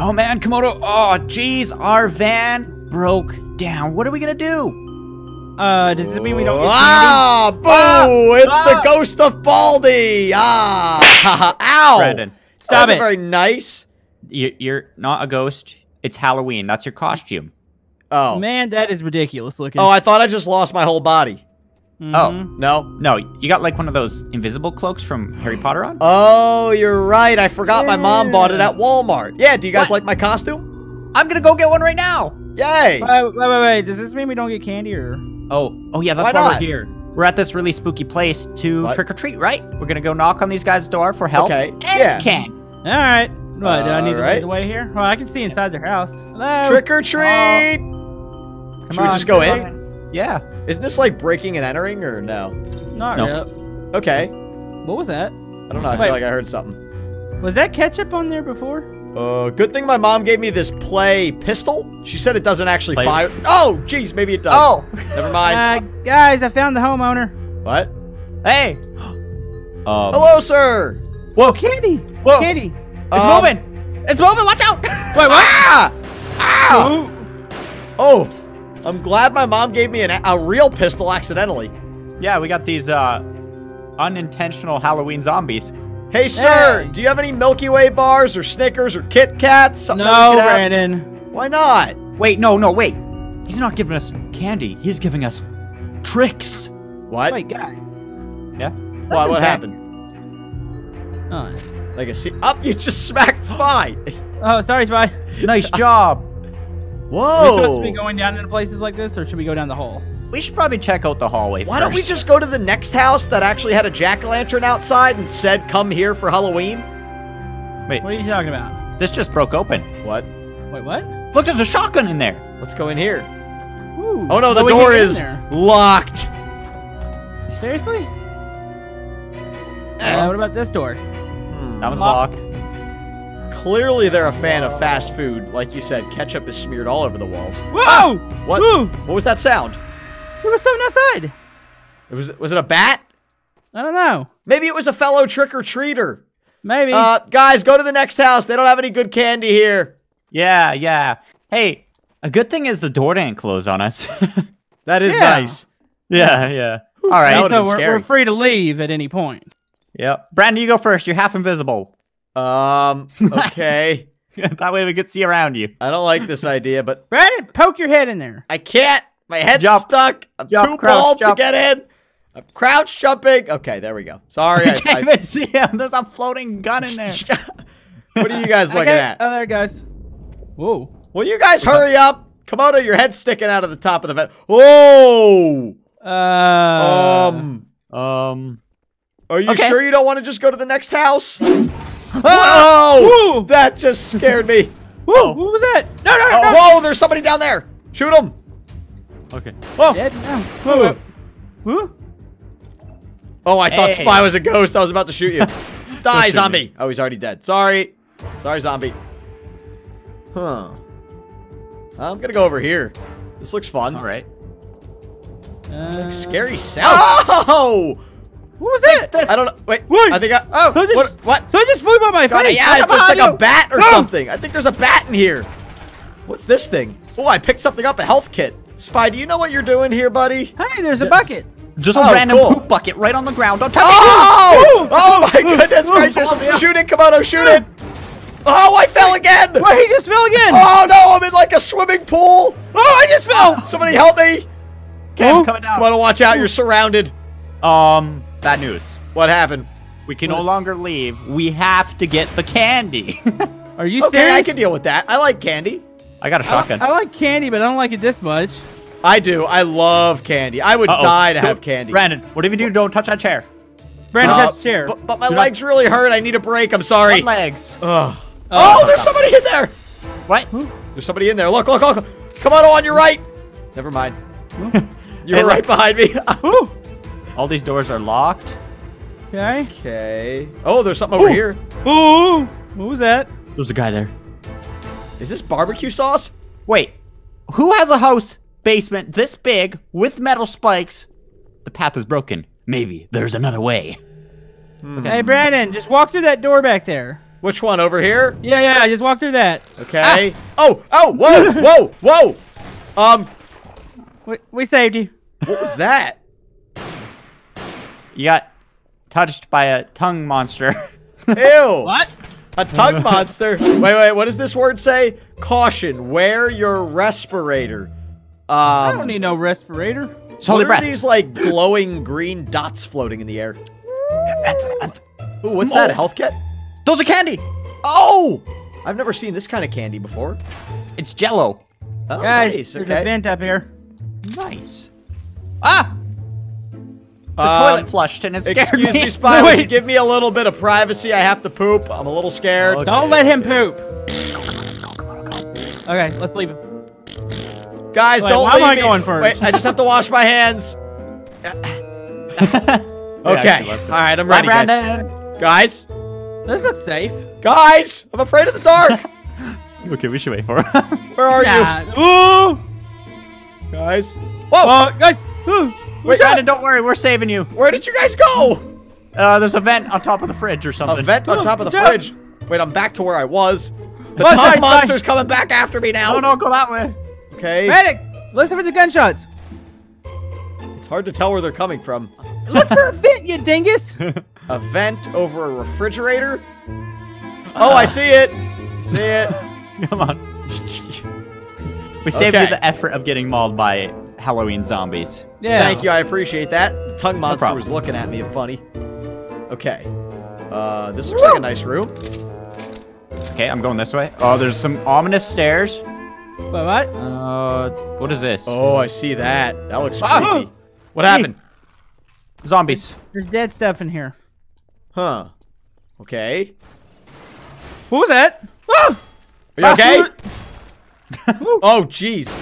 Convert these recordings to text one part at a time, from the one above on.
Oh man, Camodo. Oh, geez, our van broke down. What are we gonna do? Does this mean we don't get boo! Ah, it's the ghost of Baldi! Ow! Brendan, stop it. That wasn't very nice. You're not a ghost. It's Halloween. That's your costume. Oh. Man, that is ridiculous looking. Oh, I thought I just lost my whole body. Mm-hmm. Oh. No? No, you got like one of those invisible cloaks from Harry Potter on? Oh, you're right. I forgot my mom bought it at Walmart. Yeah, do you guys like my costume? I'm gonna go get one right now. Yay! Wait, does this mean we don't get candy or... Oh yeah, that's why we're here. We're at this really spooky place to trick-or-treat, right? We're gonna go knock on these guys' door for help. Okay, yeah. Alright. What, do I need to lead the way here? Well, I can see inside their house. Hello? Trick-or-treat! Oh. Should we just go in? Yeah. Isn't this like breaking and entering, or no? Not really. Okay. What was that? I don't know, I feel like I heard something. Was that ketchup on there before? Good thing my mom gave me this play pistol. She said it doesn't actually fire. Oh, jeez, maybe it does. Oh, never mind. Guys, I found the homeowner. What? Hey. Hello, sir. Whoa, Candy. Whoa, Candy. It's moving. It's moving. Watch out. Wait, what? Ah! Ah! Oh, I'm glad my mom gave me a real pistol accidentally. Yeah, we got these unintentional Halloween zombies. Hey, sir, do you have any Milky Way bars or Snickers or Kit Kats? Something no, Brandon. Why not? Wait, wait. He's not giving us candy. He's giving us tricks. What? Wait, guys. Yeah? What happened? Oh. Like a you just smacked Spy. Oh, sorry, Spy. Nice job. Whoa. Are we supposed to be going down into places like this, or should we go down the hole? We should probably check out the hallway first. Why don't we just go to the next house that actually had a jack-o'-lantern outside and said, come here for Halloween? Wait. What are you talking about? This just broke open. What? Wait, what? Look, there's a shotgun in there. Let's go in here. Ooh. Oh, no, the door is locked. Seriously? What about this door? That was locked. Clearly, they're a fan of fast food. Like you said, ketchup is smeared all over the walls. Whoa! Ah, what? Woo. What was that sound? There was something outside. Was it a bat? I don't know. Maybe it was a fellow trick-or-treater. Maybe. Guys, go to the next house. They don't have any good candy here. Yeah, yeah. Hey, a good thing is the door didn't close on us. That is nice. Yeah, yeah. All right. So we're free to leave at any point. Yep. Brandon, you go first. You're half invisible. Okay. That way we could see around you. I don't like this idea, but... Brandon, poke your head in there. I can't. My head's stuck. I'm too bald to get in. I'm crouch jumping. Okay, there we go. Sorry. I can't even see him. There's a floating gun in there. What are you guys looking at? Oh, there it goes. Whoa. Will you guys hurry up? Camodo, your head's sticking out of the top of the vent. Whoa. Are you sure you don't want to just go to the next house? Oh! Whoa. That just scared me. Whoa, what was that? No, no, no. Whoa, there's somebody down there. Shoot him. Okay. Whoa. Whoa. Whoa. Oh, I thought Spy was a ghost. I was about to shoot you. Die, zombie. Oh, he's already dead. Sorry. Sorry, zombie. Huh. I'm going to go over here. This looks fun. All right. It's like scary sound. Oh! What was that? I don't know. Wait. What? I think I... Oh, what? So I just flew by my face. Yeah, it's like a bat or something. I think there's a bat in here. What's this thing? Oh, I picked something up. A health kit. Spy, do you know what you're doing here, buddy? Hey, there's a bucket. Just a random poop bucket right on the ground. Don't touch it. Oh, my goodness gracious. Shoot it, Camodo, shoot it. Oh, I fell again. Wait, he just fell again. Oh, no, I'm in like a swimming pool. Oh, I just fell. Somebody help me. Okay, I'm coming down. Camodo, watch out. You're surrounded. Bad news. What happened? We can no longer leave. We have to get the candy. Are you serious? Okay, I can deal with that. I like candy. I got a shotgun. I like candy, but I don't like it this much. I do. I love candy. I would die to have candy. Brandon, whatever you do, don't touch that chair. Brandon, touch the chair. But my legs really hurt. I need a break. I'm sorry. My legs. Oh, there's somebody in there. What? There's somebody in there. Look, look, look. Come on your right. Never mind. You were right behind me. All these doors are locked. Okay. Okay. Oh, there's something over here. Ooh. What was that? There's a guy there. Is this barbecue sauce? Wait, who has a house basement this big with metal spikes? The path is broken. Maybe there's another way. Okay. Hey, Brandon, just walk through that door back there. Which one, over here? Yeah, yeah, I just walked through that. Okay. Ah. Oh, oh, whoa, whoa, whoa! We saved you. What was that? You got touched by a tongue monster. Ew. What? A tongue monster? Wait, wait, what does this word say? Caution, wear your respirator. I don't need no respirator. What are these, like, glowing green dots floating in the air? Ooh, what's that, a health kit? Those are candy! Oh! I've never seen this kind of candy before. It's Jell-O. Oh, guys, nice, okay. There's a vent up here. Nice. Ah! The toilet flushed and it scared me. Excuse me, Spy, would you give me a little bit of privacy? I have to poop. I'm a little scared. Okay. Don't let him poop. Okay, let's leave him. Guys, wait, don't leave me. Why am I going first? Wait, I just have to wash my hands. Okay, yeah, all right, I'm ready, guys. Guys? This looks safe. Guys, I'm afraid of the dark. Okay, we should wait for him. Where are you? Ooh! Guys? Whoa! Guys! Ooh! Wait, Brandon, don't worry, we're saving you. Where did you guys go? There's a vent on top of the fridge or something. A vent on top of the fridge? Wait, I'm back to where I was. The tongue monster's coming back after me now. No, no, go that way. Okay. Medic, listen for the gunshots. It's hard to tell where they're coming from. Look for a vent, you dingus. A vent over a refrigerator? Oh, I see it. See it. Come on. We saved you the effort of getting mauled by it. Halloween zombies. Yeah. Thank you, I appreciate that. The tongue monster was looking at me and funny. Okay. This looks like a nice room. Okay, I'm going this way. Oh, there's some ominous stairs. Wait, what? What is this? Oh, I see that. That looks creepy. What happened? Zombies. There's dead stuff in here. Huh. Okay. What was that? Ah! Are you okay? Oh, jeez.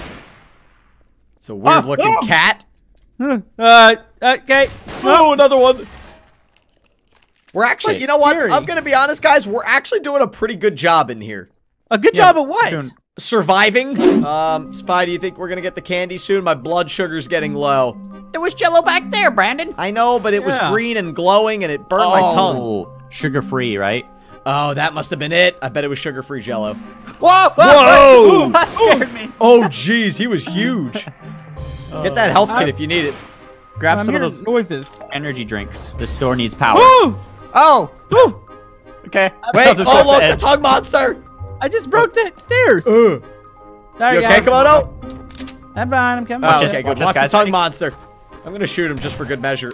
It's a weird-looking cat. Okay. Oh, another one. We're actually, you know what? I'm going to be honest, guys. We're actually doing a pretty good job in here. A good job of what? Surviving. Spy, do you think we're going to get the candy soon? My blood sugar's getting low. There was Jell-O back there, Brandon. I know, but it was green and glowing, and it burned my tongue. Sugar-free, right? Oh, that must have been it. I bet it was sugar-free Jell-O. Whoa! Whoa! Ooh, that scared me. Oh, jeez. He was huge. Get that health kit if you need it. Grab some of those noises. Energy drinks. This door needs power. Woo! Oh! Woo! Okay. Wait, oh, look, the tongue monster! I just broke the stairs. Sorry, you okay, Camodo? I'm fine. I'm coming. Oh, okay, watch the tongue monster. I'm going to shoot him just for good measure.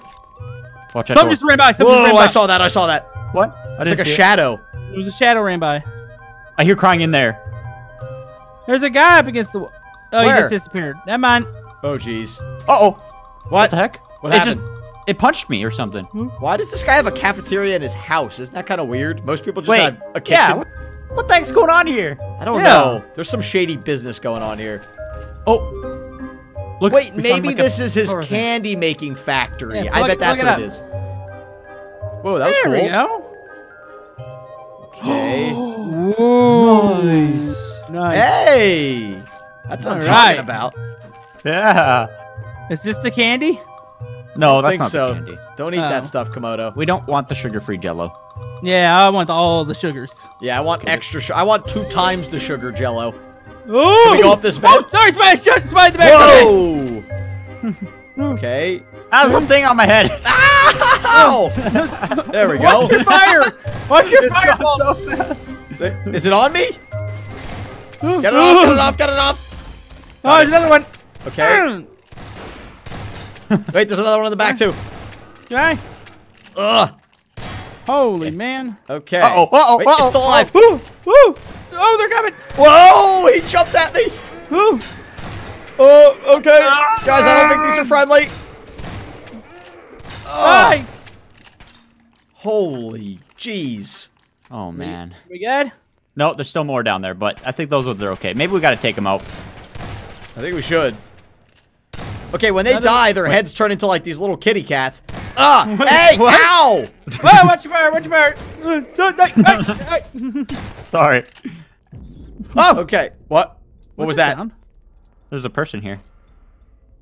Watch out. Something just ran by. Whoa, I saw that. I saw that. What? It's like a shadow. It was a shadow ran by. I hear crying in there. There's a guy up against the wall. Oh, he just disappeared. Never mind. Oh, jeez. Uh-oh. What the heck? What happened? It punched me or something. Why does this guy have a cafeteria in his house? Isn't that kind of weird? Most people just have a kitchen. Yeah, what the heck's going on here? I don't know. There's some shady business going on here. Oh. Look, wait, maybe like this is his candy-making factory. Yeah, I bet that's what it is. Whoa, that was cool. There we go. Okay. Nice. Hey! That's what I'm talking about. Yeah. Is this the candy? No, that's not the candy. Don't eat that stuff, Camodo. We don't want the sugar-free Jell-O. Yeah, I want all the sugars. Yeah, I want extra sugar. I want 2 times the sugar Jell-O. Ooh! Can we go up this vent? Oh, sorry, Spy in the back. Whoa! Okay. That was a thing on my head. Ow! There we go. Watch your fire! Watch your fireball so fast. Is it on me? Get it off! Get it off! Get it off! Oh, there's another one. Okay. Wait, there's another one in the back too. Okay. Ugh. Holy man. Okay. Uh-oh. Uh-oh. Wait, it's still alive. Woo! Woo! Oh, they're coming! Whoa! He jumped at me. Woo! Oh, okay. Guys, I don't think these are friendly. Oh. Holy jeez. Oh, man. We good? No, there's still more down there, but I think those ones are okay. Maybe we got to take them out. I think we should. Okay, when they die, their heads turn into, like, these little kitty cats. Ah! Hey! What? Ow! Whoa, watch your fire! Watch your fire! Sorry. Oh! Okay. What? What was that? There's a person here.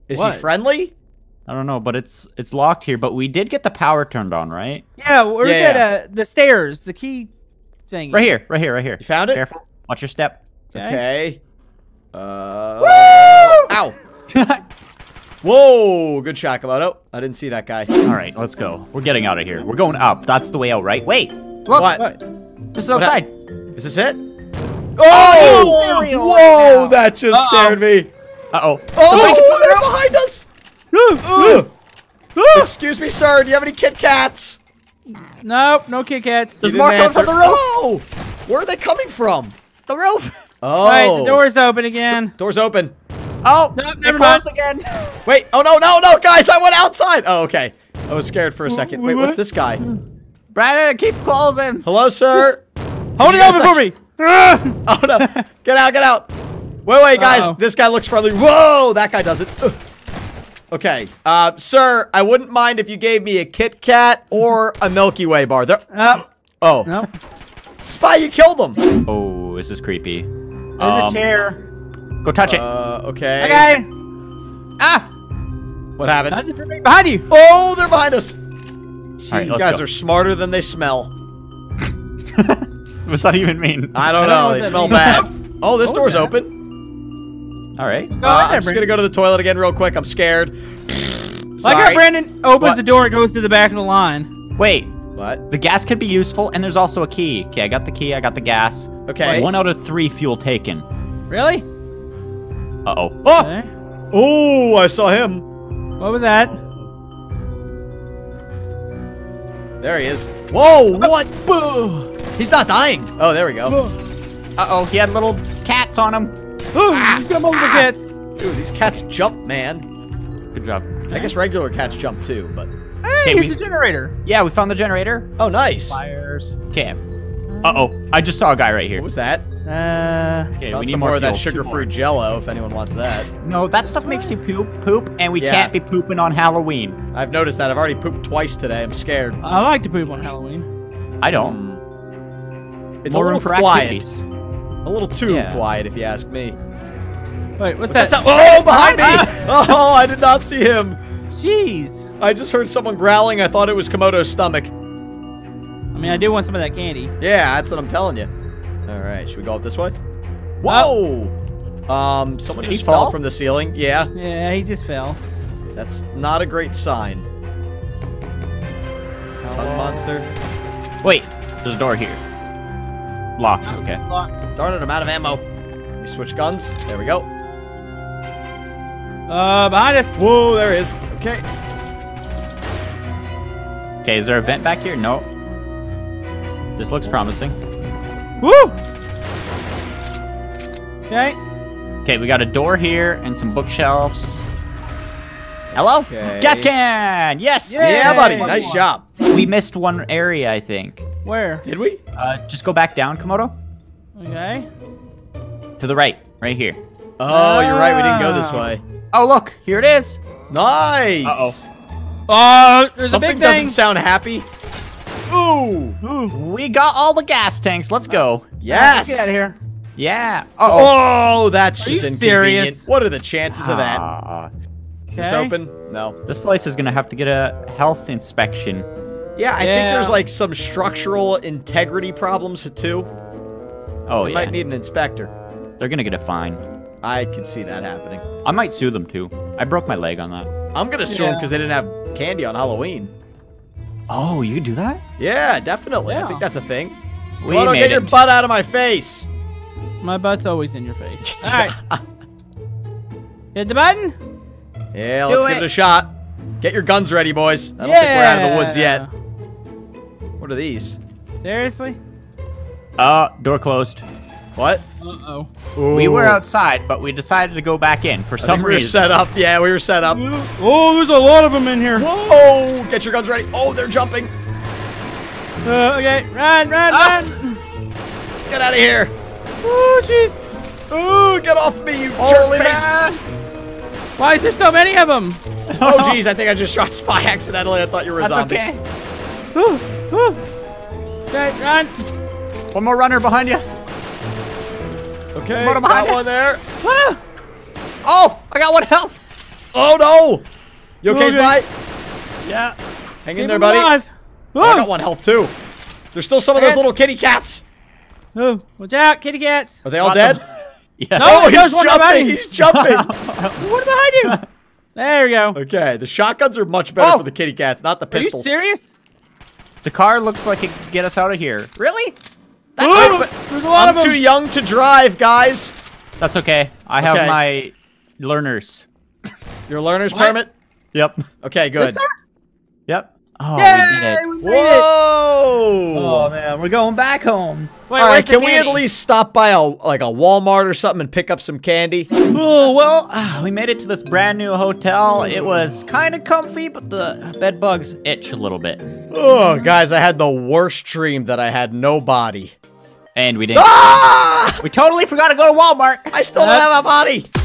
Is he friendly? I don't know, but it's locked here. But we did get the power turned on, right? Yeah, we're at the stairs, the key thingy. Right here, right here, right here. You found it? Careful. Watch your step. Okay. Woo! Ow! Whoa! Good shot, Camodo. I didn't see that guy. All right, let's go. We're getting out of here. We're going up. That's the way out, right? Wait. Look. What? This is outside. Is this it? Oh! Whoa! That just scared me. Uh-oh. Oh, they're behind us! Excuse me, sir. Do you have any Kit Kats? Nope, no Kit Kats. There's more coming from the roof. Oh! Where are they coming from? The roof. Oh. Right, the door's open again. Door's open. Oh, nope, never mind. Again. Wait. Oh, no, no, no. Guys, I went outside. Oh, okay. I was scared for a second. Wait, what's this guy? Brandon, it keeps closing. Hello, sir. Hold it open for me. Oh, no. Get out, get out. Wait, wait, guys. This guy looks friendly. Whoa, that guy doesn't. Okay, sir, I wouldn't mind if you gave me a Kit Kat or a Milky Way bar. Oh. No. Spy, you killed him. Oh, this is creepy. There's a chair. Go touch it. Okay. Okay. Ah! What happened? Behind you. Oh, they're behind us. All right, these guys are smarter than they smell. What's that even mean? I don't know. They smell bad. Oh, this door's open. All right. No, I'm just going to go to the toilet again real quick. I'm scared. Like how Brandon opens the door and goes to the back of the line. Wait. What? The gas could be useful, and there's also a key. Okay, I got the key. I got the gas. Okay. Like 1 out of 3 fuel taken. Really? Uh-oh. Oh! Oh, I saw him. What was that? There he is. Whoa, what? Boo! He's not dying. Oh, there we go. Uh-oh, he had little cats on him. Ooh, cat. Dude, these cats jump, man. Good job. I guess regular cats jump too, but. Hey, here's the generator. Yeah, we found the generator. Oh, nice. Fires. Okay. Uh-oh, I just saw a guy right here. What was that? Okay, we need more of that sugar-free jello if anyone wants that. No, that stuff makes you poop, and we can't be pooping on Halloween. I've noticed that. I've already pooped twice today. I'm scared. I like to poop on Halloween. I don't. It's more a little quiet. A little too quiet, if you ask me. Wait, what's that? Oh, behind me! Oh, I did not see him. Jeez. I just heard someone growling. I thought it was Komodo's stomach. I mean, I do want some of that candy. Yeah, that's what I'm telling you. All right, should we go up this way? Whoa! Someone just fell from the ceiling. Yeah. Yeah, he just fell. That's not a great sign. Tongue monster. Wait, there's a door here. Locked, okay. Locked. Darn it, I'm out of ammo. Let me switch guns. There we go. Behind us. Whoa, there he is. Okay. Okay, is there a vent back here? No. This looks promising. Woo! Okay. Okay, we got a door here and some bookshelves. Hello? Okay. Gas can! Yes! Yay! Yeah, buddy. Nice job. We missed one area, I think. Where? Did we? Just go back down, Camodo. Okay. To the right. Right here. Oh, you're right. We didn't go this way. Oh, look. Here it is. Nice. Uh-oh. There's something a big thing. Doesn't sound happy. Ooh. Ooh. We got all the gas tanks. Let's go. Yes. Let's get out of here. Yeah. Uh-oh. Oh, that's just inconvenient. Serious? What are the chances of that? Is this open? No. This place is going to have to get a health inspection. Yeah, I think there's like some structural integrity problems too. Oh, they might need an inspector. They're gonna get a fine. I can see that happening. I might sue them too. I broke my leg on that. I'm gonna sue them because they didn't have candy on Halloween. Oh, you can do that? Yeah, definitely. Yeah. I think that's a thing. We don't get your butt out of my face. My butt's always in your face. All right. Hit the button. Yeah, let's give it a shot. Get your guns ready, boys. I don't think we're out of the woods yet. What are these? Seriously? Door closed. What? Uh-oh. We were outside, but we decided to go back in for some reason. We were set up. Yeah, we were set up. Oh, there's a lot of them in here. Whoa! Get your guns ready. Oh, they're jumping. Okay, run. Get out of here. Oh, jeez. Ooh, get off me, you jerk face. Why is there so many of them? Oh, jeez. I think I just shot Spy accidentally. I thought you were a zombie. That's okay. Okay, run. One more runner behind you. Okay, got one there. Ah. Oh, I got 1 health. Oh, no. You okay, Spy? Yeah. Hang in there, buddy. Oh, I got 1 health, too. There's still some of those little kitty cats. Oh, watch out, kitty cats. Are they all dead? Yeah. No, he's jumping. He's jumping. What behind you? There we go. Okay, the shotguns are much better for the kitty cats, not the pistols. Are you serious? The car looks like it can get us out of here. Really? I'm too young to drive, guys. That's okay. I have my learners. Your learner's permit? Yep. Okay, good. Yep. Oh, yay, we did it. Whoa! Oh man, we're going back home. Wait, all right, can we at least stop by like a Walmart or something and pick up some candy? Oh well, we made it to this brand new hotel. It was kind of comfy, but the bed bugs itch a little bit. Oh guys, I had the worst dream that I had no body, and we didn't. Ah! We totally forgot to go to Walmart. I still don't have a body.